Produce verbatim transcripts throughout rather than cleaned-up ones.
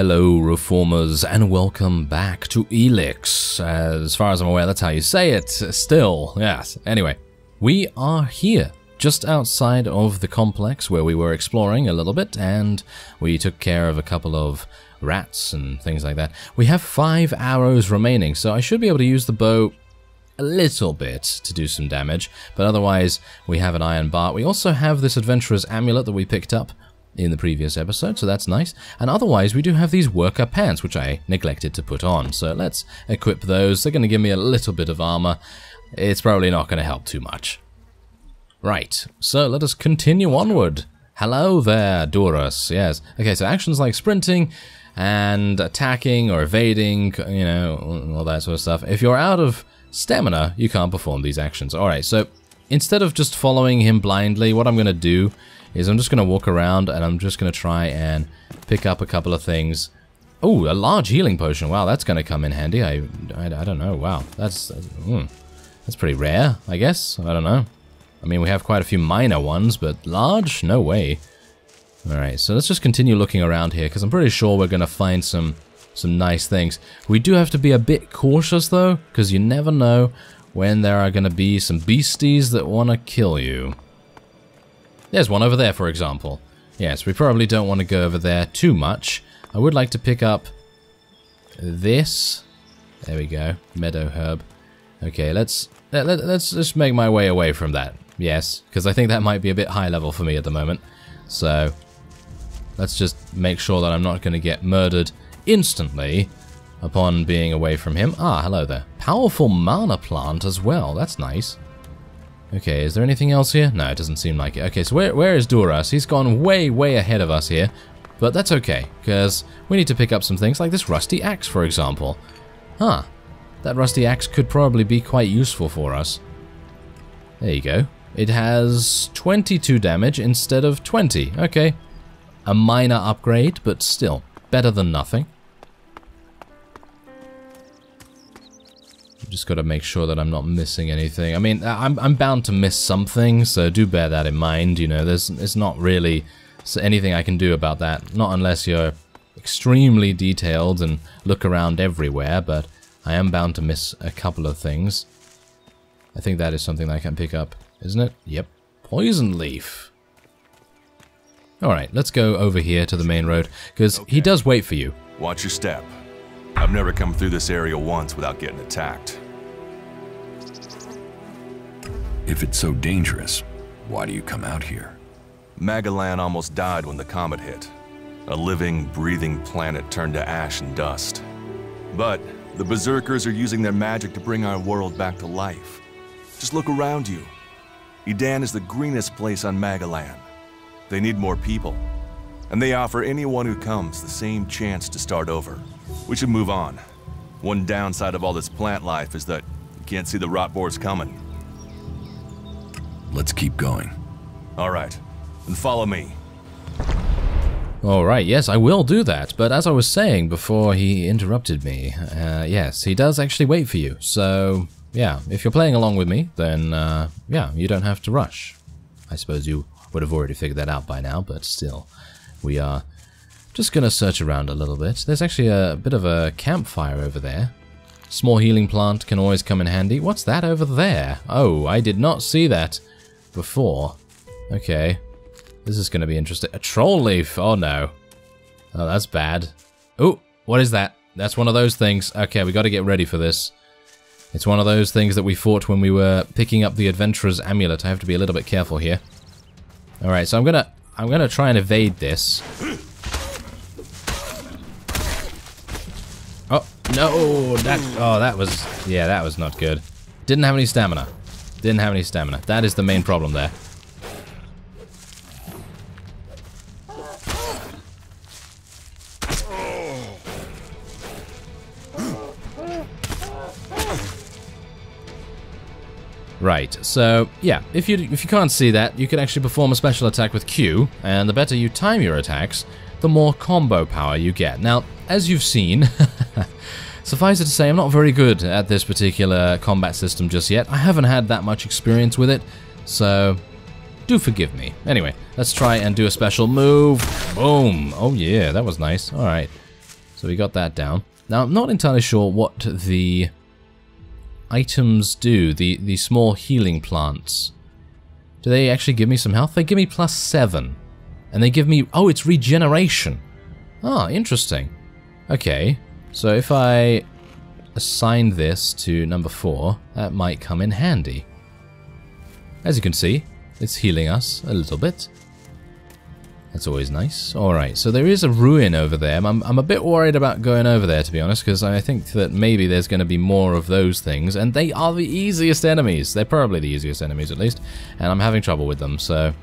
Hello reformers and welcome back to ELEX. As far as I'm aware, that's how you say it still. Yes. Anyway, we are here just outside of the complex where we were exploring a little bit and we took care of a couple of rats and things like that. We have five arrows remaining, so I should be able to use the bow a little bit to do some damage, but otherwise we have an iron bar. We also have this adventurer's amulet that we picked up in the previous episode, so that's nice. And otherwise we do have these worker pants, which I neglected to put on, so let's equip those. They're going to give me a little bit of armor. It's probably not going to help too much. Right, so let us continue onward. Hello there, Duras. Yes, okay, so actions like sprinting and attacking or evading, you know, all that sort of stuff. If you're out of stamina, you can't perform these actions. Alright, so instead of just following him blindly, what I'm going to do is I'm just going to walk around and I'm just going to try and pick up a couple of things. Oh, a large healing potion. Wow, that's going to come in handy. I, I, I don't know. Wow, that's that's, mm, that's pretty rare, I guess. I don't know. I mean, we have quite a few minor ones, but large? No way. Alright, so let's just continue looking around here because I'm pretty sure we're going to find some, some nice things. We do have to be a bit cautious though, because you never know when there are going to be some beasties that want to kill you. There's one over there, for example. Yes, we probably don't want to go over there too much. I would like to pick up this. There we go, meadow herb. Okay, let's let, let, let's just make my way away from that. Yes, because I think that might be a bit high level for me at the moment. So let's just make sure that I'm not going to get murdered instantly upon being away from him. Ah, hello there. Powerful mana plant as well. That's nice. Okay, is there anything else here? No, it doesn't seem like it. Okay, so where, where is Duras? He's gone way, way ahead of us here. But that's okay, because we need to pick up some things like this rusty axe, for example. Huh. That rusty axe could probably be quite useful for us. There you go. It has twenty-two damage instead of twenty. Okay. A minor upgrade, but still better than nothing. Just got to make sure that I'm not missing anything. I mean, I'm, I'm bound to miss something, so do bear that in mind. You know, there's it's not really anything I can do about that. Not unless you're extremely detailed and look around everywhere, but I am bound to miss a couple of things. I think that is something that I can pick up, isn't it? Yep. Poison leaf. Alright, let's go over here to the main road, because okay. He does wait for you. Watch your step. I've never come through this area once without getting attacked. If it's so dangerous, why do you come out here? Magalan almost died when the comet hit. A living, breathing planet turned to ash and dust. But the berserkers are using their magic to bring our world back to life. Just look around you. Edan is the greenest place on Magalan. They need more people. And they offer anyone who comes the same chance to start over. We should move on. One downside of all this plant life is that you can't see the rot boars coming. Let's keep going. All right, then follow me. All right, yes, I will do that. But as I was saying before he interrupted me, uh, yes, he does actually wait for you. So, yeah, if you're playing along with me, then, uh, yeah, you don't have to rush. I suppose you would have already figured that out by now, but still, we are just going to search around a little bit. There's actually a bit of a campfire over there. Small healing plant can always come in handy. What's that over there? Oh, I did not see that before. Okay. This is going to be interesting. A troll leaf. Oh, no. Oh, that's bad. Oh, what is that? That's one of those things. Okay, we got to get ready for this. It's one of those things that we fought when we were picking up the adventurer's amulet. I have to be a little bit careful here. All right, so I'm going to I'm going to try and evade this. Oh, no, that, oh, that was, yeah, that was not good. Didn't have any stamina. Didn't have any stamina. That is the main problem there. Right, so, yeah, if you, if you can't see that, you can actually perform a special attack with Q, and the better you time your attacks, the more combo power you get. Now, as you've seen, suffice it to say, I'm not very good at this particular combat system just yet. I haven't had that much experience with it, so do forgive me. Anyway, let's try and do a special move. Boom. Oh, yeah, that was nice. All right. So we got that down. Now, I'm not entirely sure what the items do, the, the small healing plants. Do they actually give me some health? They give me plus seven. And they give me... oh, it's regeneration. Ah, interesting. Okay, so if I assign this to number four, that might come in handy. As you can see, it's healing us a little bit. That's always nice. Alright, so there is a ruin over there. I'm, I'm a bit worried about going over there, to be honest, because I think that maybe there's going to be more of those things, and they are the easiest enemies. They're probably the easiest enemies, at least, and I'm having trouble with them, so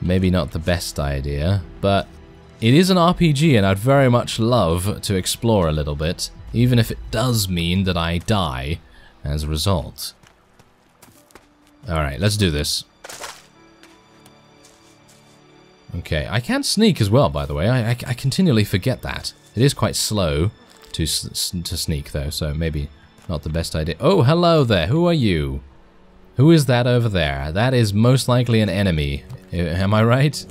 maybe not the best idea, but it is an R P G, and I'd very much love to explore a little bit, even if it does mean that I die as a result. Alright, let's do this. Okay, I can sneak as well, by the way. I, I, I continually forget that. It is quite slow to, s to sneak, though, so maybe not the best idea. Oh, hello there. Who are you? Who is that over there? That is most likely an enemy. Am I right?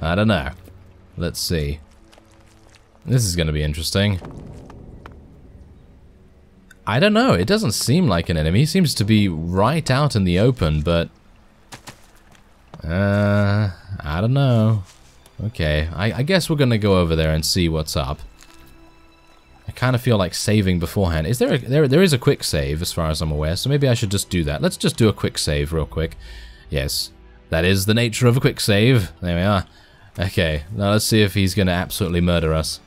I don't know. Let's see. This is going to be interesting. I don't know. It doesn't seem like an enemy. It seems to be right out in the open, but... Uh, I don't know. Okay, I, I guess we're gonna go over there and see what's up. I kind of feel like saving beforehand. Is there a, there there is a quick save as far as I'm aware, so maybe I should just do that. Let's just do a quick save real quick. Yes, that is the nature of a quick save. There we are. Okay, now let's see if he's gonna absolutely murder us.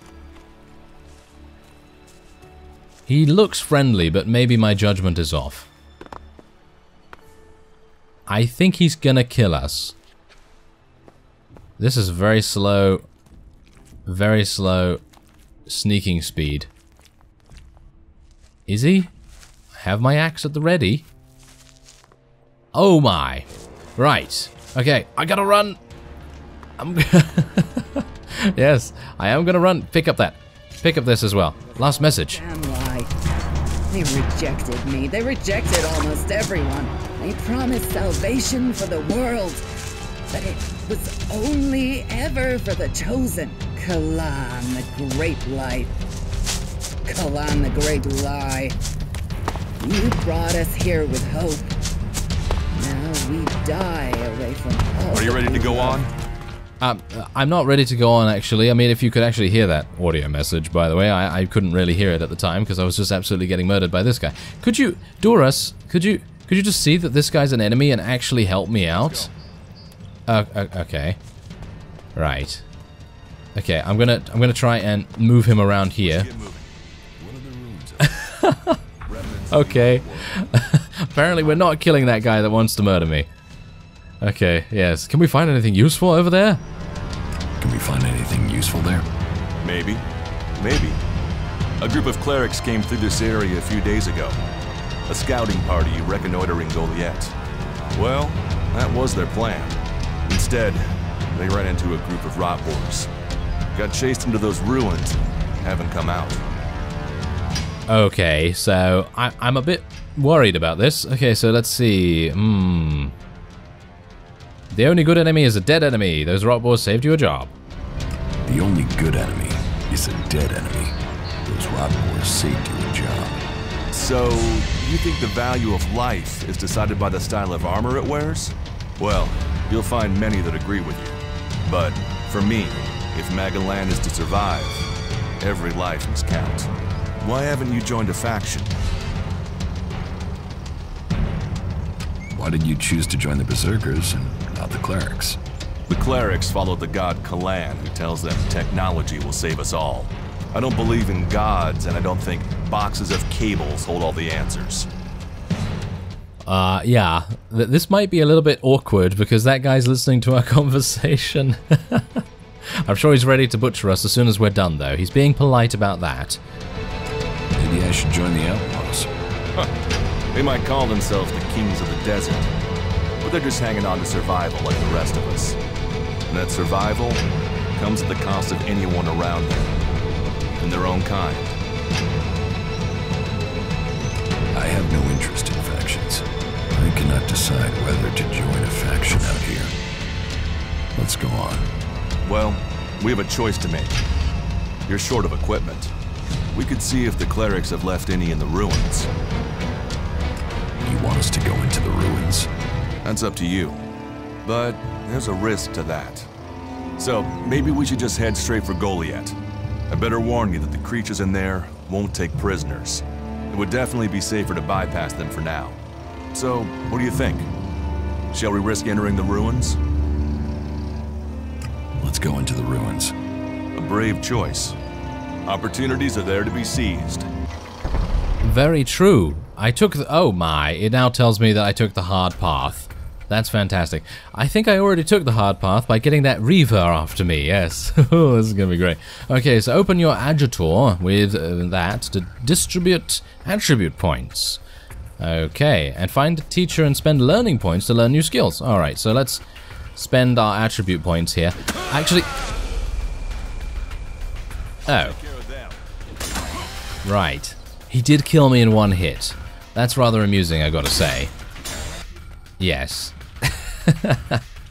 He looks friendly, but maybe my judgment is off. I think he's gonna kill us. This is very slow, very slow sneaking speed. Is he? I have my axe at the ready. Oh my. Right. Okay, I gotta run. I'm yes, I am gonna run. Pick up that. Pick up this as well. Last message. They rejected me. They rejected almost everyone. They promised salvation for the world. But it was only ever for the chosen. Kalan, the great light. Kalan, the great lie. You brought us here with hope. Now we die away from hope. Are you ready to go on? Um, I'm not ready to go on, actually. I mean, if you could actually hear that audio message, by the way. I, I couldn't really hear it at the time because I was just absolutely getting murdered by this guy. Could you, Duras, could you could you just see that this guy's an enemy and actually help me out? Uh, okay. Right. Okay, I'm gonna I'm gonna try and move him around here. Okay. Apparently we're not killing that guy that wants to murder me. Okay, yes. Can we find anything useful over there? Can we find anything useful there? Maybe. Maybe. A group of clerics came through this area a few days ago. A scouting party reconnoitering Goliath. Well, that was their plan. Instead, they ran into a group of rot boars. Got chased into those ruins, haven't come out. Okay, so I, I'm a bit worried about this. Okay, so let's see. Hmm... The only good enemy is a dead enemy. Those rot boars saved you a job. The only good enemy is a dead enemy. Those rot boars saved you a job. So, you think the value of life is decided by the style of armor it wears? Well, you'll find many that agree with you. But, for me, if Magalan is to survive, every life must count. Why haven't you joined a faction? Why did you choose to join the Berserkers and not the Clerics? The Clerics followed the god Kalan, who tells them technology will save us all. I don't believe in gods, and I don't think boxes of cables hold all the answers. Uh, yeah. Th this might be a little bit awkward, because that guy's listening to our conversation. I'm sure he's ready to butcher us as soon as we're done, though. He's being polite about that. Maybe I should join the Outlaws. Huh. They might call themselves the kings of the desert, but they're just hanging on to survival like the rest of us. And that survival comes at the cost of anyone around them, and their own kind. I have no interest in factions. I cannot decide whether to join a faction out here. Let's go on. Well, we have a choice to make. You're short of equipment. We could see if the clerics have left any in the ruins. You want us to go into the ruins? That's up to you. But there's a risk to that. So maybe we should just head straight for Goliath. I better warn you that the creatures in there won't take prisoners. It would definitely be safer to bypass them for now. So, what do you think? Shall we risk entering the ruins? Let's go into the ruins. A brave choice. Opportunities are there to be seized. Very true. I took the... Oh my, it now tells me that I took the hard path. That's fantastic. I think I already took the hard path by getting that Reaver after me, yes. Oh, this is going to be great. Okay, so open your Adjutor with uh, that to distribute attribute points. Okay, and find a teacher and spend learning points to learn new skills. Alright, so let's spend our attribute points here. Actually... Oh. Right. He did kill me in one hit. That's rather amusing, I gotta say. Yes.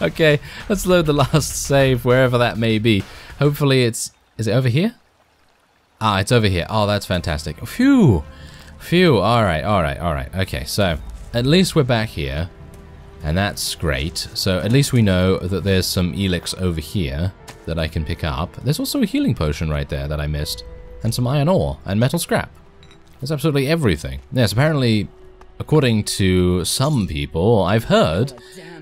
Okay, let's load the last save, wherever that may be. Hopefully it's... Is it over here? Ah, it's over here. Oh, that's fantastic. Phew! Phew, alright, alright, alright. Okay, so, at least we're back here. And that's great. So, at least we know that there's some Elex over here that I can pick up. There's also a healing potion right there that I missed. And some iron ore and metal scrap. There's absolutely everything. Yes, apparently... According to some people, I've heard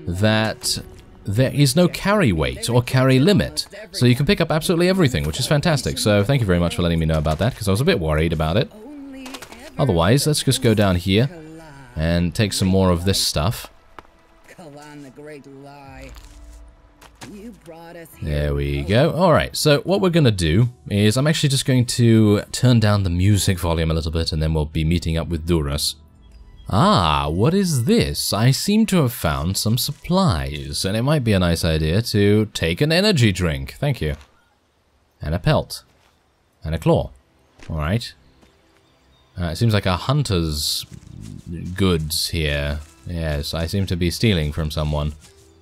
that there is no carry weight or carry limit. So you can pick up absolutely everything, which is fantastic. So thank you very much for letting me know about that, because I was a bit worried about it. Otherwise, let's just go down here and take some more of this stuff. There we go. Alright, so what we're going to do is I'm actually just going to turn down the music volume a little bit, and then we'll be meeting up with Duras. Ah, what is this? I seem to have found some supplies, and it might be a nice idea to take an energy drink. Thank you. And a pelt. And a claw. Alright. Uh, it seems like a hunter's goods here. Yes, I seem to be stealing from someone.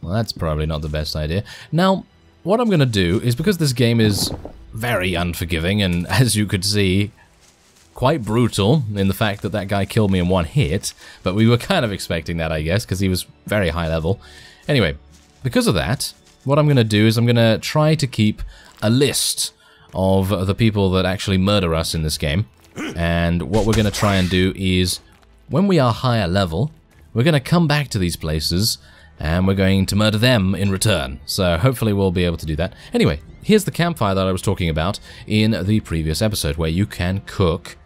Well, that's probably not the best idea. Now, what I'm going to do is, because this game is very unforgiving, and as you could see... quite brutal in the fact that that guy killed me in one hit, but we were kind of expecting that, I guess, because he was very high level. Anyway, because of that, what I'm going to do is I'm going to try to keep a list of the people that actually murder us in this game, and what we're going to try and do is, when we are higher level, we're going to come back to these places, and we're going to murder them in return, so hopefully we'll be able to do that. Anyway, here's the campfire that I was talking about in the previous episode, where you can cook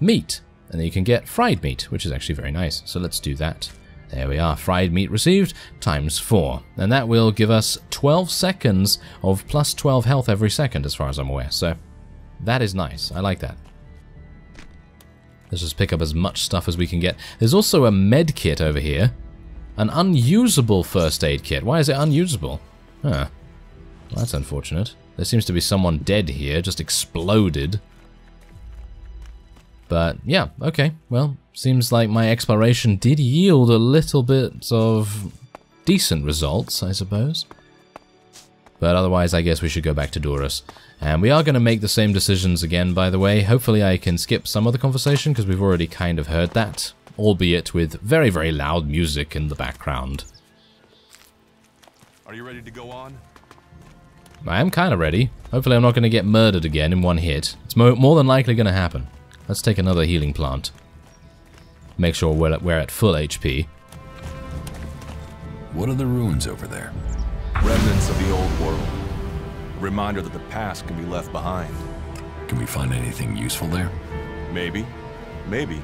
meat, and then you can get fried meat, which is actually very nice. So let's do that. There we are. Fried meat received times four, and that will give us twelve seconds of plus twelve health every second, as far as I'm aware. So that is nice. I like that. Let's just pick up as much stuff as we can get. There's also a med kit over here, an unusable first aid kit. Why is it unusable? Huh. Well, that's unfortunate. There seems to be someone dead here, just exploded. But, yeah, okay, well, seems like my exploration did yield a little bit of decent results, I suppose. But otherwise, I guess we should go back to Duras. And we are going to make the same decisions again, by the way. Hopefully I can skip some of the conversation, because we've already kind of heard that. Albeit with very, very loud music in the background. Are you ready to go on? I am kind of ready. Hopefully I'm not going to get murdered again in one hit. It's mo more than likely going to happen. Let's take another healing plant. Make sure we're at, we're at full H P. What are the ruins over there? Remnants of the old world. A reminder that the past can be left behind. Can we find anything useful there? Maybe. Maybe.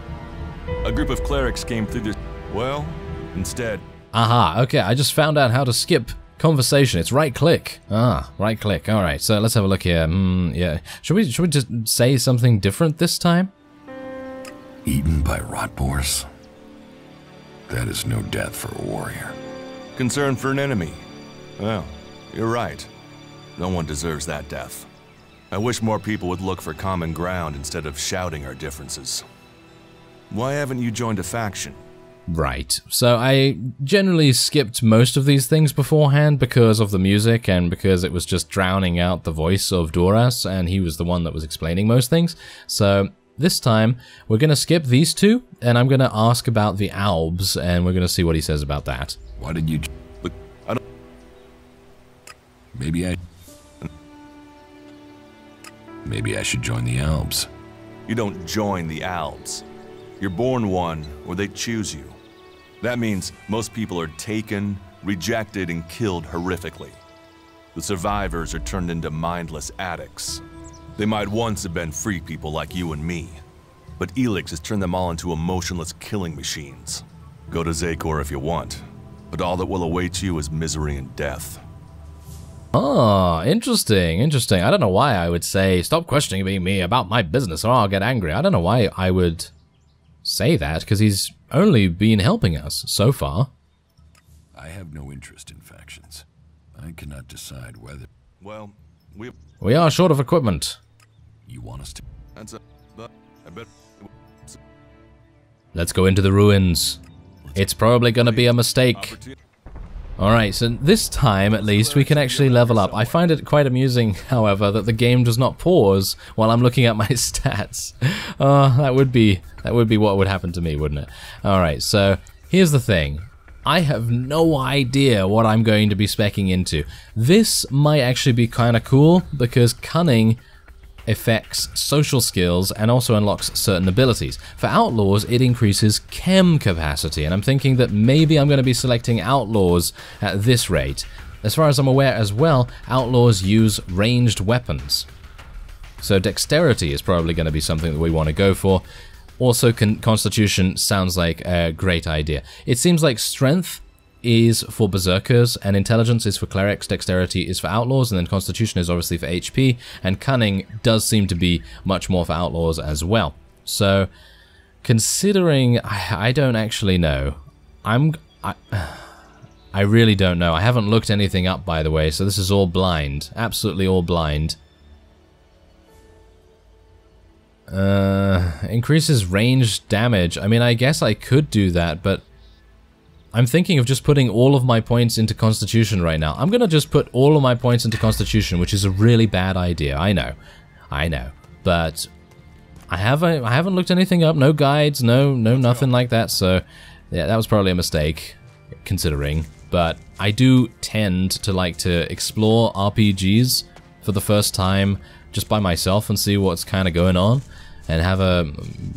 A group of clerics came through this... Well, instead... Aha, okay, I just found out how to skip conversation. It's right-click. Ah, right-click. All right, so let's have a look here. Mm, yeah, should we, should we just say something different this time? Eaten by rot boars? That is no death for a warrior. Concern for an enemy. Well, you're right. No one deserves that death. I wish more people would look for common ground instead of shouting our differences. Why haven't you joined a faction? Right, so I generally skipped most of these things beforehand because of the music and because it was just drowning out the voice of Duras, and he was the one that was explaining most things. So this time we're going to skip these two, and I'm going to ask about the Albs, and we're going to see what he says about that. Why did you... Look, I don't... Maybe I... Maybe I should join the Albs. You don't join the Albs. You're born one, or they choose you. That means most people are taken, rejected, and killed horrifically. The survivors are turned into mindless addicts. They might once have been free people like you and me, but ELEX has turned them all into emotionless killing machines. Go to Zekor if you want, but all that will await you is misery and death. Oh, interesting, interesting. I don't know why I would say, stop questioning me about my business or I'll get angry. I don't know why I would say that, because he's only been helping us so far. I have no interest in factions. I cannot decide whether... Well, we... We are short of equipment. You want us to... That's a... I bet... Let's go into the ruins. It's probably going to be a mistake. Alright, so this time, at least, we can actually level up. I find it quite amusing, however, that the game does not pause while I'm looking at my stats. Uh, that would be that would be what would happen to me, wouldn't it? Alright, so here's the thing. I have no idea what I'm going to be speccing into. This might actually be kind of cool, because cunning affects social skills and also unlocks certain abilities. For outlaws, it increases chem capacity, and I'm thinking that maybe I'm going to be selecting outlaws at this rate. As far as I'm aware as well, outlaws use ranged weapons. So dexterity is probably going to be something that we want to go for. Also, con constitution sounds like a great idea. It seems like strength is for berserkers, and intelligence is for clerics, dexterity is for outlaws, and then constitution is obviously for H P, and cunning does seem to be much more for outlaws as well. So considering, I, I don't actually know. I'm I, I really don't know. I haven't looked anything up, by the way, so this is all blind, absolutely all blind. Uh, increases range damage. I mean, I guess I could do that, but I'm thinking of just putting all of my points into Constitution right now. I'm going to just put all of my points into Constitution, which is a really bad idea. I know. I know. But I haven't, I haven't looked anything up. No guides, no, no nothing like that. So, yeah, that was probably a mistake, considering. But I do tend to like to explore R P Gs for the first time just by myself and see what's kind of going on, and have a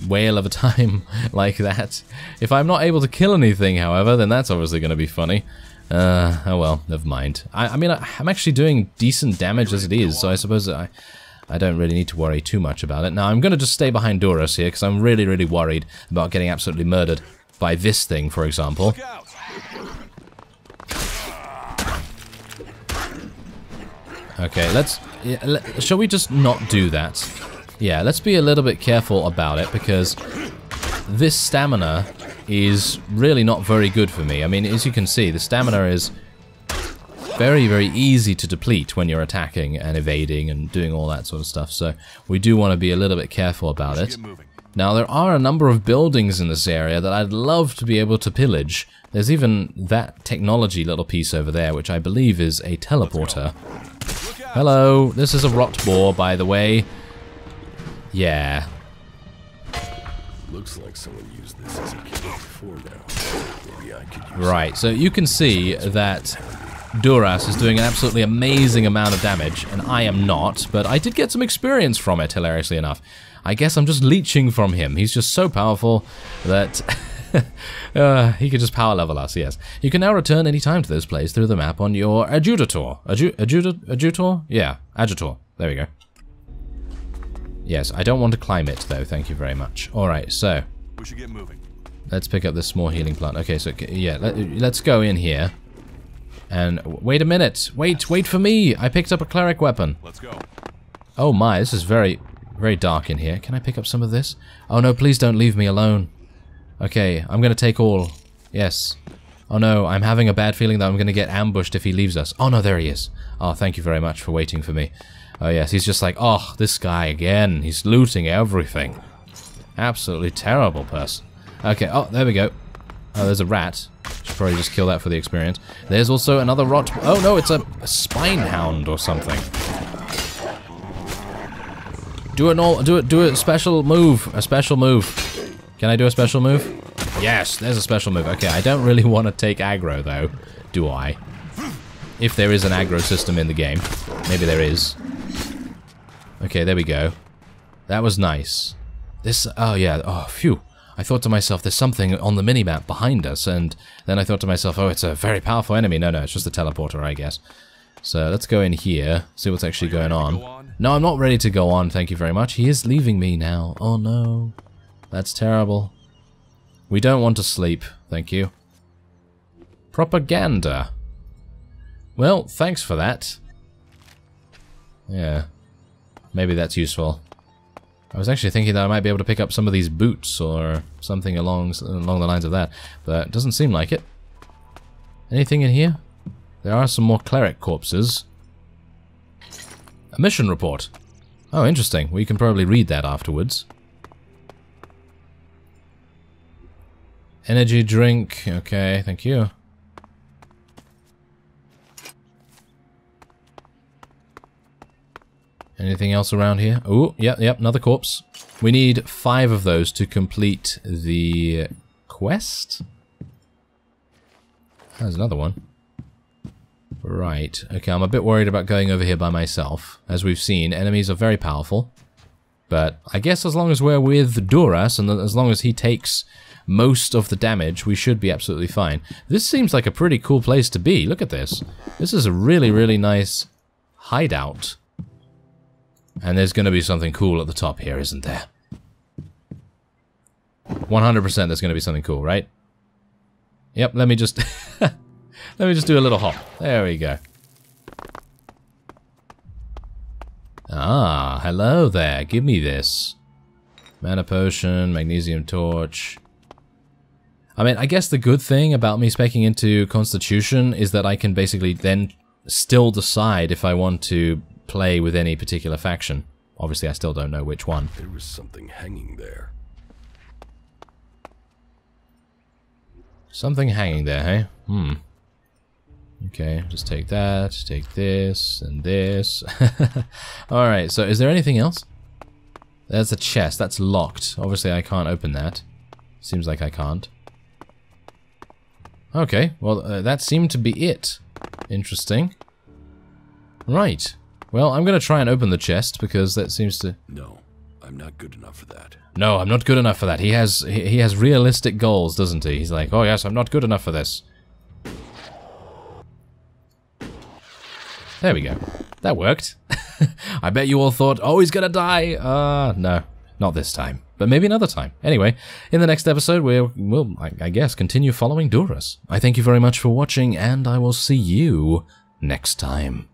whale of a time like that. If I'm not able to kill anything, however, then that's obviously going to be funny. Uh, oh well, never mind. I, I mean, I, I'm actually doing decent damage as it is, so I suppose I, I don't really need to worry too much about it. Now, I'm going to just stay behind Duras here, because I'm really, really worried about getting absolutely murdered by this thing, for example. Okay, let's... Yeah, let, shall we just not do that? Yeah, let's be a little bit careful about it, because this stamina is really not very good for me. I mean, as you can see, the stamina is very, very easy to deplete when you're attacking and evading and doing all that sort of stuff. So we do want to be a little bit careful about it. Now, there are a number of buildings in this area that I'd love to be able to pillage. There's even that technology little piece over there, which I believe is a teleporter. Hello, this is a rot boar, by the way. Yeah. Looks like someone used this as a kid before now. Maybe I could use right, so you can see that Duras is doing an absolutely amazing amount of damage, and I am not, but I did get some experience from it, hilariously enough. I guess I'm just leeching from him. He's just so powerful that uh, he could just power level us, yes. You can now return any time to this place through the map on your Adjutor. Adju adjutor? Adjutor? Yeah, Adjutor. There we go. Yes, I don't want to climb it, though, thank you very much. Alright, so we should get moving. Let's pick up this small healing plant. Okay, so, yeah, let, let's go in here. And, wait a minute! Wait, wait for me! I picked up a cleric weapon. Let's go. Oh my, this is very, very dark in here. Can I pick up some of this? Oh no, please don't leave me alone. Okay, I'm gonna take all. Yes. Oh no, I'm having a bad feeling that I'm gonna get ambushed if he leaves us. Oh no, there he is. Oh, thank you very much for waiting for me. Oh yes, he's just like, oh, this guy again. He's looting everything. Absolutely terrible person. Okay, oh, there we go. Oh, there's a rat. Should probably just kill that for the experience. There's also another rot. Oh no, it's a, a spine hound or something. Do an all, do it, do a special move, a special move. Can I do a special move? Yes, there's a special move. Okay, I don't really want to take aggro though, do I? If there is an aggro system in the game, maybe there is. Okay, there we go. That was nice. This, oh yeah, oh phew. I thought to myself, there's something on the minimap behind us, and then I thought to myself, oh, it's a very powerful enemy. No, no, it's just a teleporter, I guess. So let's go in here, see what's actually going on. Go on. No, I'm not ready to go on, thank you very much. He is leaving me now. Oh no, that's terrible. We don't want to sleep, thank you. Propaganda. Well, thanks for that. Yeah, maybe that's useful. I was actually thinking that I might be able to pick up some of these boots or something along along the lines of that, but it doesn't seem like it. Anything in here? There are some more cleric corpses. A mission report. Oh, interesting. We can probably read that afterwards. Energy drink. Okay, thank you. Anything else around here? Oh, yep, yep, another corpse. We need five of those to complete the quest. There's another one. Right, okay, I'm a bit worried about going over here by myself. As we've seen, enemies are very powerful. But I guess as long as we're with Duras, and as long as he takes most of the damage, we should be absolutely fine. This seems like a pretty cool place to be. Look at this. This is a really, really nice hideout. And there's going to be something cool at the top here, isn't there? one hundred percent there's going to be something cool, right? Yep, let me just... let me just do a little hop. There we go. Ah, hello there. Give me this. Mana potion, magnesium torch. I mean, I guess the good thing about me speccing into Constitution is that I can basically then still decide if I want to play with any particular faction. Obviously, I still don't know which one. There was something hanging there. Something hanging there, hey? Hmm. Okay, just take that, take this, and this. Alright, so is there anything else? There's a chest. That's locked. Obviously, I can't open that. Seems like I can't. Okay, well, uh, that seemed to be it. Interesting. Right. Well, I'm going to try and open the chest, because that seems to... No, I'm not good enough for that. No, I'm not good enough for that. He has he, he has realistic goals, doesn't he? He's like, oh yes, I'm not good enough for this. There we go. That worked. I bet you all thought, oh, he's going to die. Uh, no, not this time. But maybe another time. Anyway, in the next episode, we'll, we'll I, I guess, continue following Duras. I thank you very much for watching, and I will see you next time.